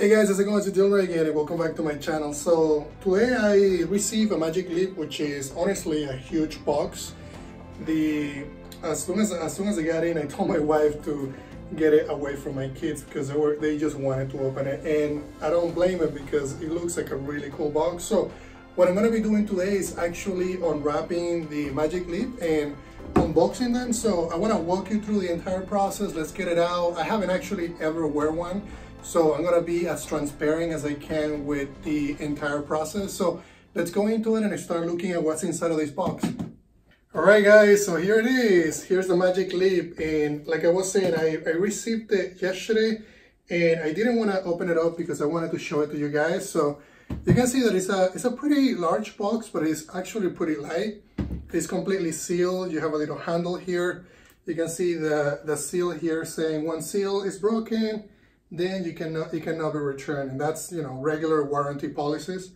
Hey guys, how's it going? It's Dilmer again and welcome back to my channel. So today I received a Magic Leap, which is honestly a huge box. As soon as I got in, I told my wife to get it away from my kids because they just wanted to open it, and I don't blame them because it looks like a really cool box. So what I'm going to be doing today is actually unwrapping the Magic Leap and unboxing them. So I want to walk you through the entire process. Let's get it out. I haven't actually ever worn one, so I'm gonna be as transparent as I can with the entire process. So let's go into it and start looking at what's inside of this box. All right guys, so here it is. Here's the Magic Leap, and like I was saying, I received it yesterday and I didn't want to open it up because I wanted to show it to you guys. So you can see that it's a pretty large box, but it's actually pretty light. It's completely sealed. You have a little handle here. You can see the seal here saying one seal is broken, then it cannot be returned, and that's, you know, regular warranty policies.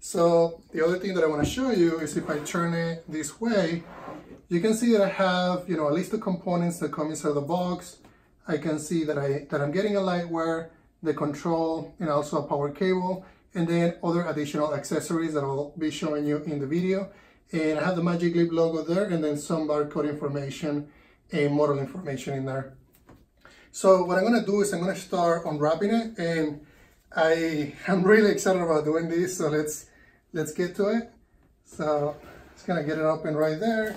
So the other thing that I want to show you is if I turn it this way, you can see that I have, you know, a list of components that come inside the box. I can see that I'm getting a Lightwear, the control, and also a power cable, and then other additional accessories that I'll be showing you in the video. And I have the Magic Leap logo there, and then some barcode information and model information in there. So what I'm gonna do is I'm gonna start unwrapping it, and I'm really excited about doing this, so let's get to it. So just gonna get it open right there.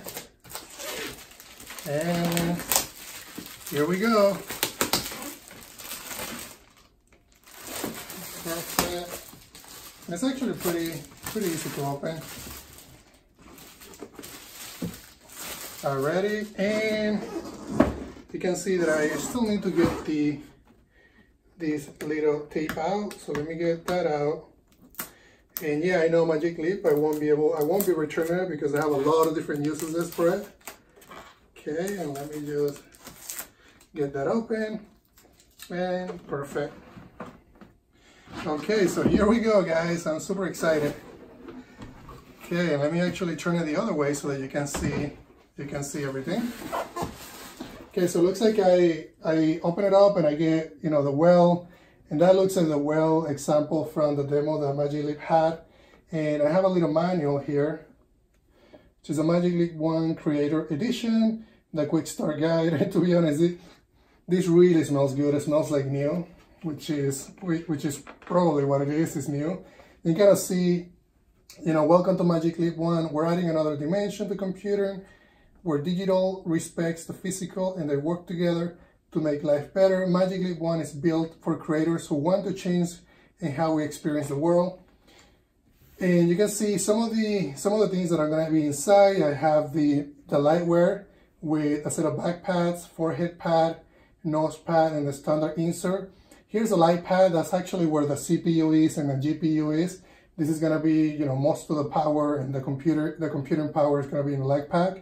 And here we go. Perfect. It's actually pretty easy to open. Already, and you can see that I still need to get this little tape out, so let me get that out. And yeah, I know Magic Leap, I won't be returning it because I have a lot of different uses for it. Okay, and let me just get that open, and perfect. Okay, so here we go guys, I'm super excited. Okay, and let me actually turn it the other way so that you can see everything. Okay, so it looks like I open it up and I get, you know, the well, and that looks like the well example from the demo that Magic Leap had. And I have a little manual here, which is a Magic Leap 1 Creator Edition, the Quick Start Guide. To be honest, this really smells good. It smells like new, which is probably what it is. It's new. You gotta see, you know, welcome to Magic Leap 1. We're adding another dimension to computing, where digital respects the physical and they work together to make life better. Magic Leap 1 is built for creators who want to change in how we experience the world. And you can see some of the things that are going to be inside. I have the Lightwear with a set of back pads, forehead pad, nose pad, and the standard insert. Here's the light pad. That's actually where the CPU is and the GPU is. This is going to be, you know, most of the power, and the computing power is going to be in the Lightpack.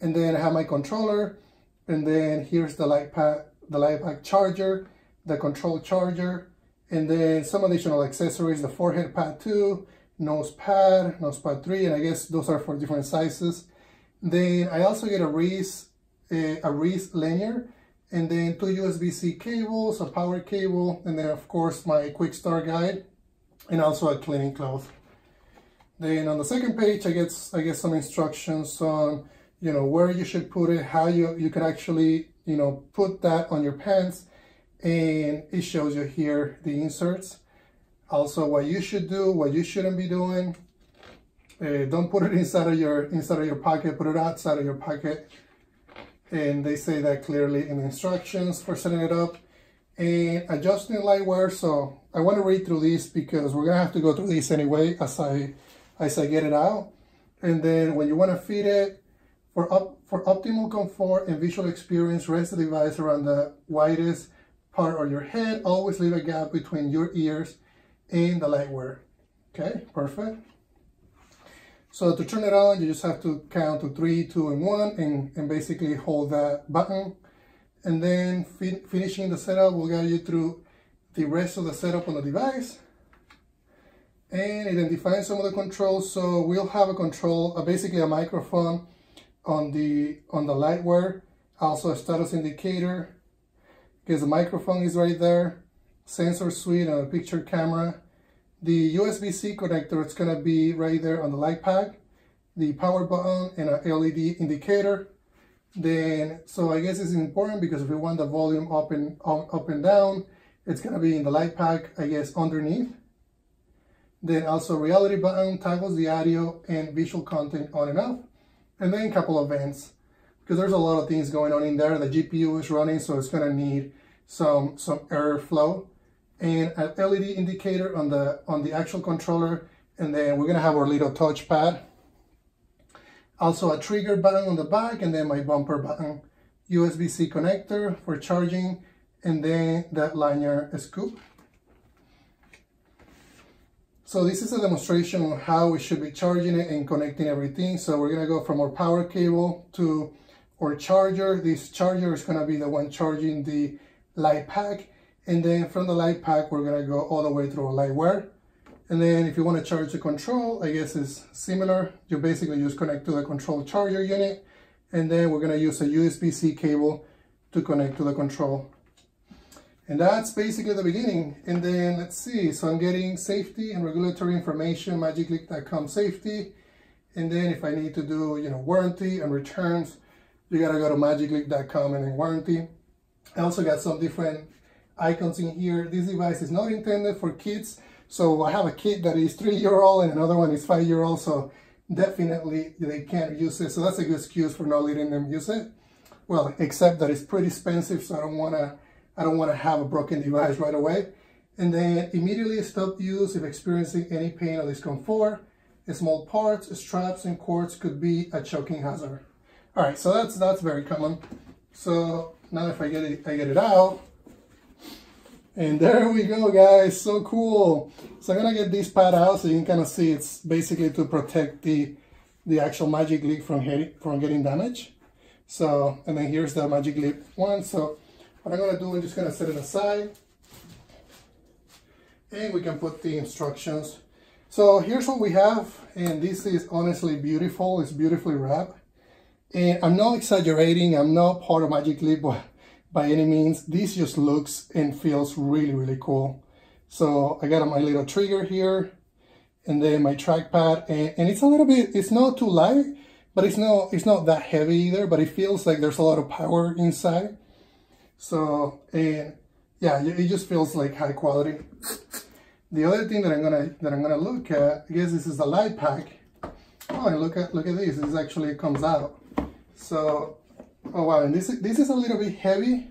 And then I have my controller, and then here's the Lightpack charger, the control charger, and then some additional accessories, the forehead pad 2, nose pad 3, and I guess those are for different sizes. Then I also get a wrist lanyard, and then two USB-C cables, a power cable, and then of course my Quick Start Guide, and also a cleaning cloth. Then on the second page, I get some instructions on, you know, where you should put it, how you can actually, you know, put that on your pants, and it shows you here the inserts. Also, what you should do, what you shouldn't be doing. Don't put it inside of your pocket. Put it outside of your pocket, and they say that clearly in the instructions for setting it up and adjusting Lightwear. So I want to read through these because we're gonna have to go through these anyway as I get it out. And then when you want to feed it. For optimal comfort and visual experience, rest the device around the widest part of your head. Always leave a gap between your ears and the Lightwear. Okay, perfect. So to turn it on, you just have to count to 3, 2, and 1, and basically hold that button. And then finishing the setup will guide you through the rest of the setup on the device. And identifying some of the controls. So we'll have a control, basically a microphone, on the Lightwear, also a status indicator, because the microphone is right there, sensor suite and a picture camera. The USB-C connector is going to be right there on the light pack. The power button and an LED indicator. Then, so I guess it's important because if we want the volume up and down, it's going to be in the light pack, I guess, underneath. Then also reality button, toggles the audio and visual content on and off. And then a couple of vents, because there's a lot of things going on in there. The GPU is running, so it's going to need some airflow, and an LED indicator on the actual controller. And then we're going to have our little touchpad. Also a trigger button on the back, and then my bumper button. USB-C connector for charging, and then that lanyard scoop. So this is a demonstration on how we should be charging it and connecting everything. So we're going to go from our power cable to our charger. This charger is going to be the one charging the light pack. And then from the light pack, we're going to go all the way through Lightwear. And then if you want to charge the control, I guess it's similar. You basically just connect to the control charger unit. And then we're going to use a USB-C cable to connect to the control. And that's basically the beginning. And then let's see. So I'm getting safety and regulatory information, magicleap.com safety. And then if I need to do, you know, warranty and returns, you got to go to magicleap.com and then warranty. I also got some different icons in here. This device is not intended for kids. So I have a kid that is 3-year-old and another one is 5-year-old, so definitely they can't use it. So that's a good excuse for not letting them use it. Well, except that it's pretty expensive, so I don't wanna have a broken device right away. And then immediately stop use if experiencing any pain or discomfort. Small parts, straps, and cords could be a choking hazard. All right, so that's very common. So now if I get it out. And there we go, guys, so cool. So I'm gonna get this pad out so you can kind of see it's basically to protect the actual Magic Leap from getting damaged. So, and then here's the Magic Leap one. So what I'm gonna do, I'm just gonna set it aside and we can put the instructions. So here's what we have, and this is honestly beautiful. It's beautifully wrapped. And I'm not exaggerating, I'm not part of Magic Leap, but by any means, this just looks and feels really, really cool. So I got my little trigger here, and then my trackpad, and it's a little bit, it's not too light, but it's not that heavy either, but it feels like there's a lot of power inside. So, and yeah, it just feels like high quality. The other thing that I'm gonna look at, I guess this is the light pack. Oh, and look at this. This actually comes out. So. Oh wow, and this is a little bit heavy,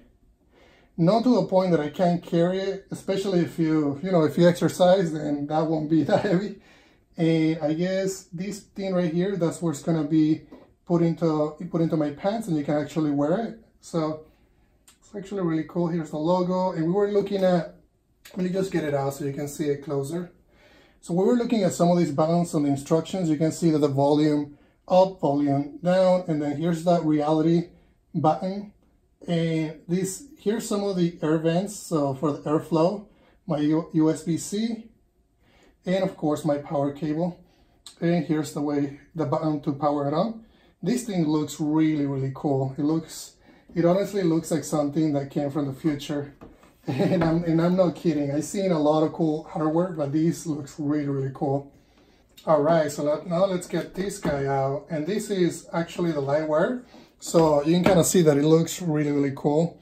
not to the point that I can't carry it, especially if you exercise, then that won't be that heavy. And I guess this thing right here, that's where it's gonna be put into my pants, and you can actually wear it. So it's actually really cool. Here's the logo, and we were looking at, let me just get it out so you can see it closer. So we were looking at some of these buttons on the instructions. You can see that the volume up, volume down, and then here's that reality button, and this, here's some of the air vents, so for the airflow, my USB-C, and of course my power cable, and here's the way, the button to power it on. This thing looks really, really cool. It honestly looks like something that came from the future, and I'm not kidding. I've seen a lot of cool hardware, but this looks really, really cool. All right, so now let's get this guy out, and this is actually the Lightwear. So you can kind of see that it looks really, really cool.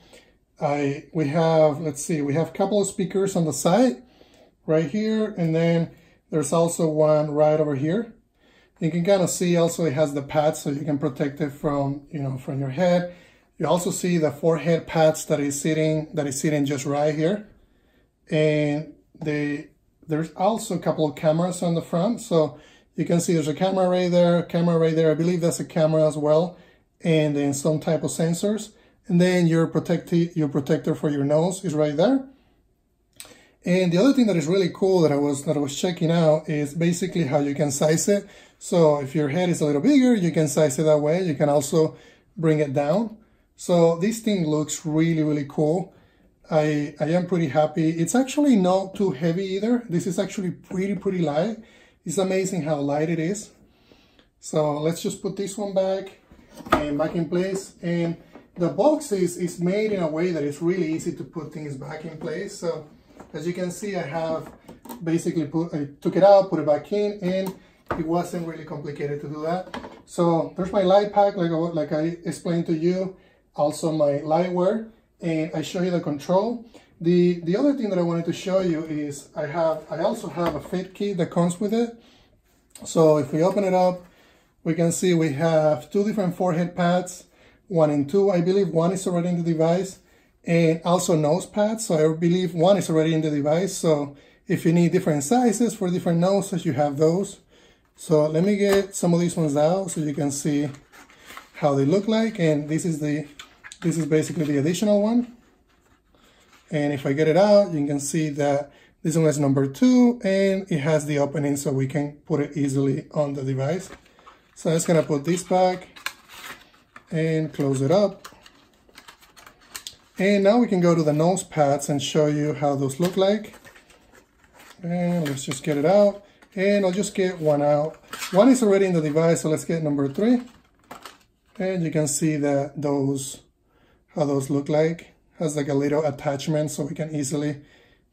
We have a couple of speakers on the side right here, and then there's also one right over here. You can kind of see also it has the pads, so you can protect it from, you know, from your head. You also see the forehead pads that is sitting just right here, and there's also a couple of cameras on the front. So you can see there's a camera right there. I believe that's a camera as well. And then some type of sensors. And then your protector for your nose is right there. And the other thing that is really cool that I was checking out is basically how you can size it. So if your head is a little bigger, you can size it that way. You can also bring it down. So this thing looks really, really cool. I am pretty happy. It's actually not too heavy either. This is actually pretty light. It's amazing how light it is. So let's just put this one back and back in place. And the box is made in a way that it's really easy to put things back in place. So As you can see, I have basically I took it out, put it back in, and it wasn't really complicated to do that. So there's my Lightpack, like I explained to you, also my Lightwear, and I show you the control. The other thing that I wanted to show you is I also have a fit kit that comes with it. So if we open it up, we can see we have two different forehead pads, 1 and 2. I believe one is already in the device, and also nose pads. So I believe one is already in the device. So if you need different sizes for different noses, you have those. So let me get some of these ones out so you can see how they look like. And this is basically the additional one. And if I get it out, you can see that this one is number 2, and it has the opening so we can put it easily on the device. So I'm just gonna put this back and close it up. And now we can go to the nose pads and show you how those look like. And let's just get it out. And I'll just get one out. One is already in the device, so let's get number 3. And you can see that how those look like. Has like a little attachment so we can easily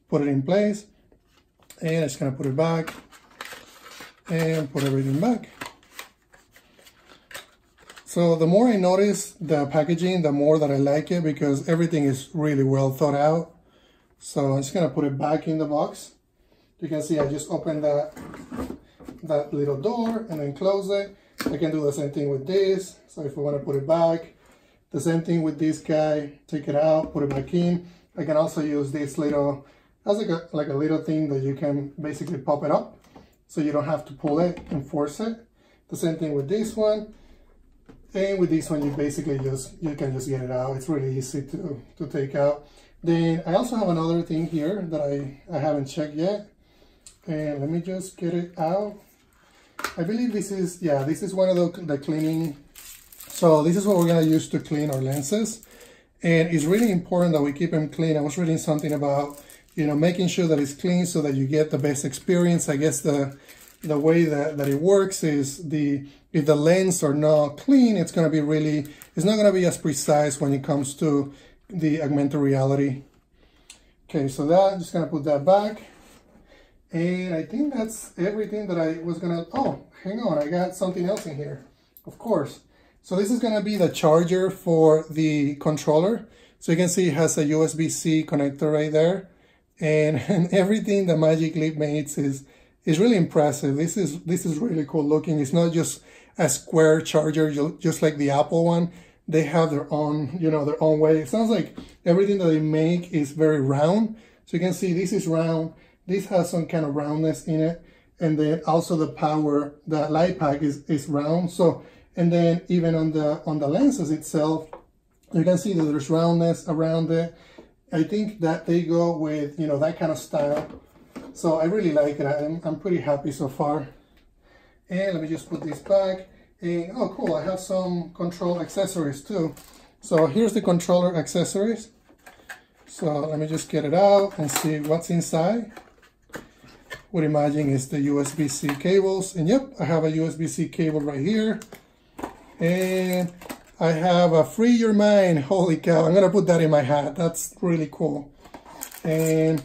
put it in place. And I'm just gonna put it back and put everything back. So the more I notice the packaging, the more that I like it, because everything is really well thought out. So I'm just gonna put it back in the box. You can see I just opened that little door and then close it. I can do the same thing with this. So if we want to put it back, the same thing with this guy, take it out, put it back in. I can also use this little, that's like a little thing that you can basically pop it up, so you don't have to pull it and force it. The same thing with this one. And with this one, you basically you can just get it out. It's really easy to take out. Then I also have another thing here that I haven't checked yet. And let me just get it out. I believe this is one of the cleaning. So this is what we're gonna use to clean our lenses. And it's really important that we keep them clean. I was reading something about, you know, making sure that it's clean so that you get the best experience. I guess the way that it works is if the lens are not clean, it's not gonna be as precise when it comes to the augmented reality. Okay, so I'm just gonna put that back. And I think that's everything that I was gonna, oh, hang on, I got something else in here, of course. So this is gonna be the charger for the controller. So you can see it has a USB-C connector right there. And everything that Magic Leap makes is really impressive. This is really cool looking. It's not just a square charger, just like the Apple one. They have their own, you know, their own way. It sounds like everything that they make is very round. So you can see this is round. This has some kind of roundness in it, and then also the Lightpack is round. So, and then even on the lenses itself, you can see that there's roundness around it. I think that they go with, you know, that kind of style. So I really like it. I'm pretty happy so far. And let me just put this back. And oh, cool! I have some control accessories too. So here's the controller accessories. So let me just get it out and see what's inside. What I imagine is the USB-C cables, and yep, I have a USB-C cable right here, and I have a Free Your Mind, holy cow, I'm gonna put that in my hat, that's really cool. And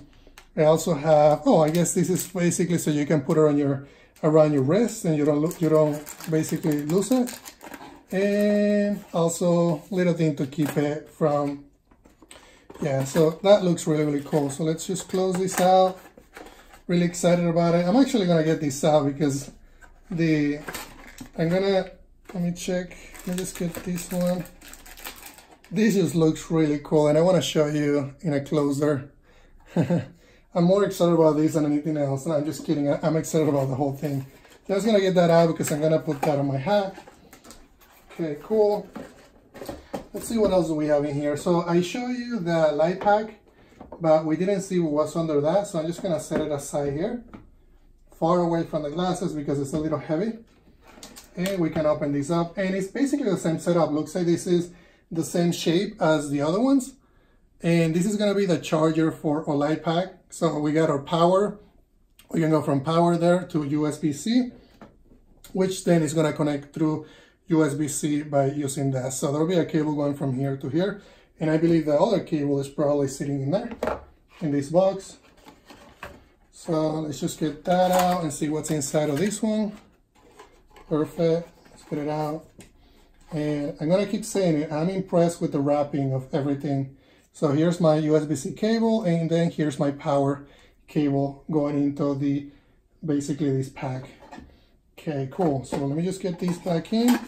I also have, oh, I guess this is basically so you can put it on around your wrist and you don't basically lose it. And also little thing to keep it from, yeah, so that looks really, really cool. So let's just close this out. Really excited about it. I'm actually gonna get this out because let me check, let me just get this one. This just looks really cool, and I wanna show you in a closer. I'm more excited about this than anything else. No, I'm just kidding, I'm excited about the whole thing. So I was gonna get that out because I'm gonna put that on my hat. Okay, cool. Let's see what else we have in here. So I show you the Lightpack, but we didn't see what was under that, so I'm just gonna set it aside here, far away from the glasses because it's a little heavy. And we can open this up, and it's basically the same setup. Looks like this is the same shape as the other ones, and this is gonna be the charger for our Lightpack. So we got our power, we can go from power there to USB-C, which then is gonna connect through USB-C by using that. So there'll be a cable going from here to here. And I believe the other cable is probably sitting in there, in this box. So let's just get that out and see what's inside of this one. Perfect. Let's get it out. And I'm going to keep saying it. I'm impressed with the wrapping of everything. So here's my USB-C cable, and then here's my power cable going into the, basically this pack. Okay, cool. So let me just get these back in.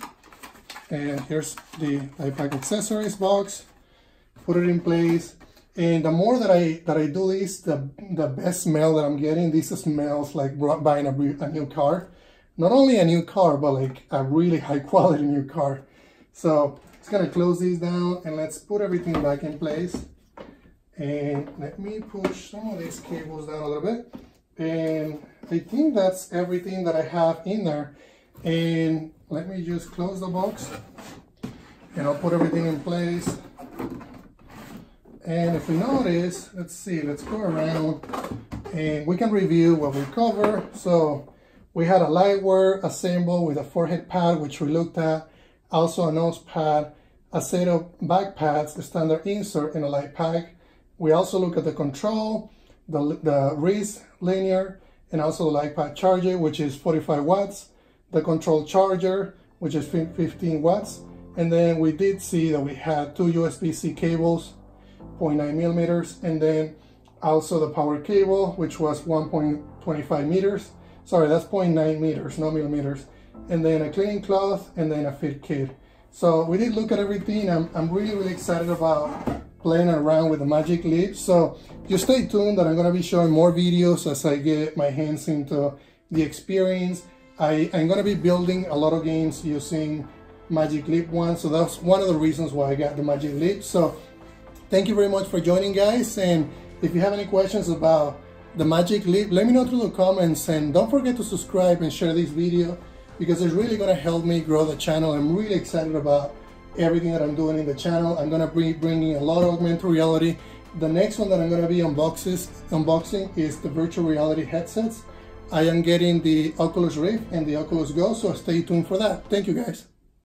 And here's the Lightpack accessories box. Put it in place. And the more that I do this, the best smell that I'm getting. This smells like buying a new car. Not only a new car, but like a really high quality new car. So it's gonna close these down and let's put everything back in place. And let me push some of these cables down a little bit. And I think that's everything that I have in there. And let me just close the box and I'll put everything in place. And if we notice, let's see, let's go around and we can review what we cover. So we had a Lightwear assemble with a forehead pad, which we looked at, also a nose pad, a set of back pads, the standard insert in a Lightpack. We also look at the control, the wrist linear, and also the Lightpack charger, which is 45 watts, the control charger, which is 15 watts. And then we did see that we had two USB-C cables, 0.9 millimeters, and then also the power cable, which was 1.25 meters. Sorry, that's 0.9 meters, not millimeters. And then a cleaning cloth, and then a fit kit. So we did look at everything. I'm really, really excited about playing around with the Magic Leap. So just stay tuned that I'm gonna be showing more videos as I get my hands into the experience. I'm gonna be building a lot of games using Magic Leap 1. So that's one of the reasons why I got the Magic Leap. So thank you very much for joining, guys, and if you have any questions about the Magic Leap, let me know through the comments, and don't forget to subscribe and share this video because it's really going to help me grow the channel. I'm really excited about everything that I'm doing in the channel. I'm going to be bringing a lot of augmented reality. The next one that I'm going to be unboxing is the virtual reality headsets. I am getting the Oculus Rift and the Oculus Go, so stay tuned for that. Thank you, guys.